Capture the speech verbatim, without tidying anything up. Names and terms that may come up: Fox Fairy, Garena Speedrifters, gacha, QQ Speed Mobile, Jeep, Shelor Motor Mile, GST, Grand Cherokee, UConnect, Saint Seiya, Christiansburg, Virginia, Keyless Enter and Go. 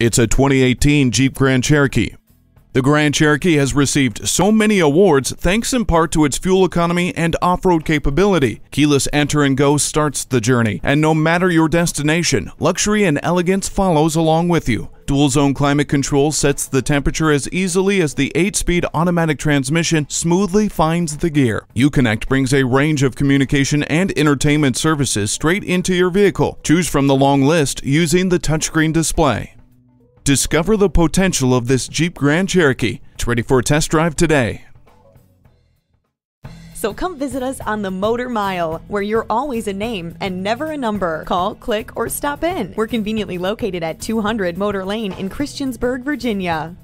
It's a twenty eighteen Jeep Grand Cherokee. The Grand Cherokee has received so many awards thanks in part to its fuel economy and off-road capability. Keyless Enter and Go starts the journey, and no matter your destination, luxury and elegance follows along with you. Dual-zone climate control sets the temperature as easily as the eight-speed automatic transmission smoothly finds the gear. UConnect brings a range of communication and entertainment services straight into your vehicle. Choose from the long list using the touchscreen display. Discover the potential of this Jeep Grand Cherokee. It's ready for a test drive today. So come visit us on the Motor Mile, where you're always a name and never a number. Call, click, or stop in. We're conveniently located at two hundred Motor Lane in Christiansburg, Virginia.